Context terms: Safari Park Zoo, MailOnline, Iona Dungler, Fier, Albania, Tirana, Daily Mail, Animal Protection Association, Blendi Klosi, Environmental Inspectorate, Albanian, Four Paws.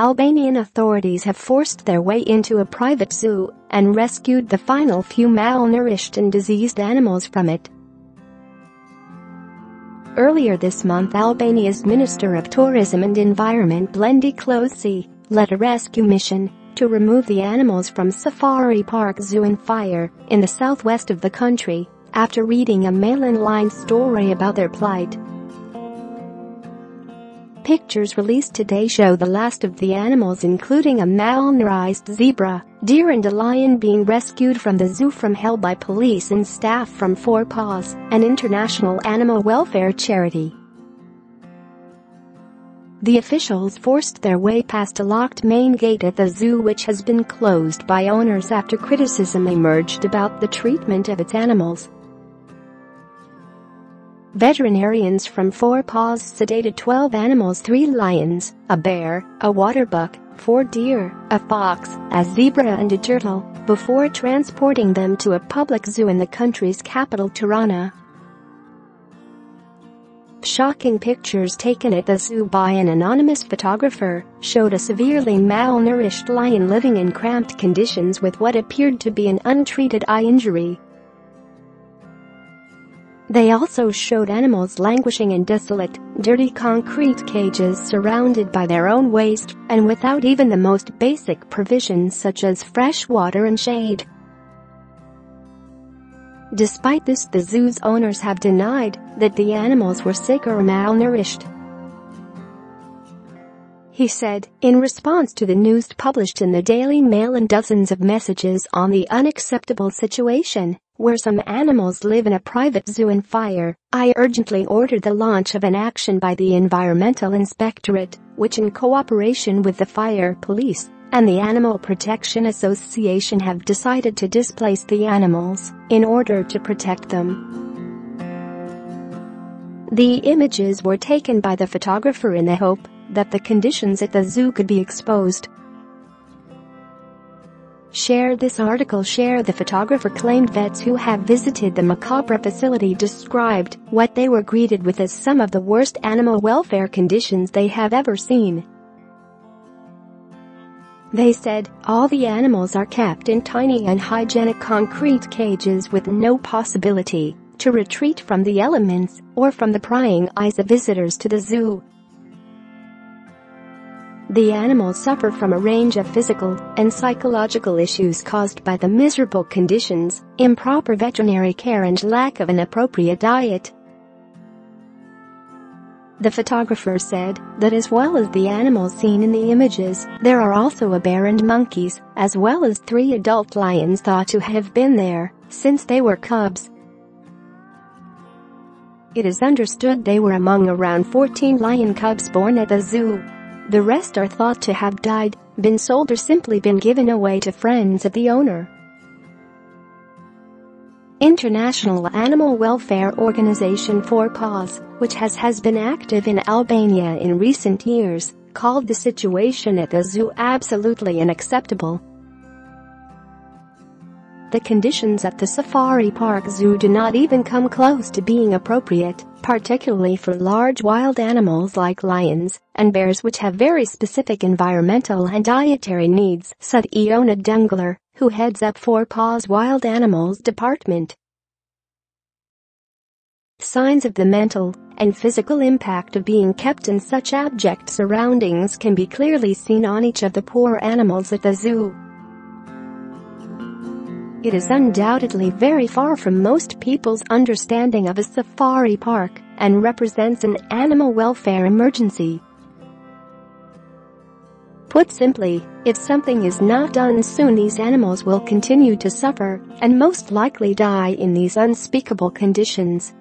Albanian authorities have forced their way into a private zoo and rescued the final few malnourished and diseased animals from it. Earlier this month, Albania's Minister of Tourism and Environment Blendi Klosi led a rescue mission to remove the animals from Safari Park Zoo in Fier, in the southwest of the country, after reading a MailOnline story about their plight. Pictures released today show the last of the animals, including a malnourished zebra, deer and a lion, being rescued from the zoo from hell by police and staff from Four Paws, an international animal welfare charity. The officials forced their way past a locked main gate at the zoo, which has been closed by owners after criticism emerged about the treatment of its animals. Veterinarians from Four Paws sedated 12 animals, 3 lions, a bear, a waterbuck, 4 deer, a fox, a zebra and a turtle, before transporting them to a public zoo in the country's capital, Tirana. Shocking pictures taken at the zoo by an anonymous photographer showed a severely malnourished lion living in cramped conditions with what appeared to be an untreated eye injury. They also showed animals languishing in desolate, dirty concrete cages, surrounded by their own waste and without even the most basic provisions such as fresh water and shade. Despite this, the zoo's owners have denied that the animals were sick or malnourished. He said, in response to the news published in the Daily Mail and dozens of messages on the unacceptable situation, where some animals live in a private zoo in Fier, I urgently order the launch of an action by the Environmental Inspectorate, which in cooperation with the Fier Police and the Animal Protection Association have decided to displace the animals in order to protect them. The images were taken by the photographer in the hope that the conditions at the zoo could be exposed. Share this article. Share. The photographer claimed vets who have visited the macabre facility described what they were greeted with as some of the worst animal welfare conditions they have ever seen. They said, all the animals are kept in tiny and hygienic concrete cages with no possibility to retreat from the elements or from the prying eyes of visitors to the zoo. The animals suffer from a range of physical and psychological issues caused by the miserable conditions, improper veterinary care and lack of an appropriate diet. The photographer said that as well as the animals seen in the images, there are also a bear and monkeys, as well as 3 adult lions thought to have been there since they were cubs. It is understood they were among around 14 lion cubs born at the zoo. The rest are thought to have died, been sold or simply been given away to friends of the owner. International Animal Welfare Organization Four Paws, which has been active in Albania in recent years, called the situation at the zoo absolutely unacceptable. The conditions at the Safari Park Zoo do not even come close to being appropriate, particularly for large wild animals like lions and bears, which have very specific environmental and dietary needs, said Iona Dungler, who heads up Four Paws' Wild Animals Department. Signs of the mental and physical impact of being kept in such abject surroundings can be clearly seen on each of the poor animals at the zoo. It is undoubtedly very far from most people's understanding of a safari park and represents an animal welfare emergency. Put simply, if something is not done soon, these animals will continue to suffer and most likely die in these unspeakable conditions.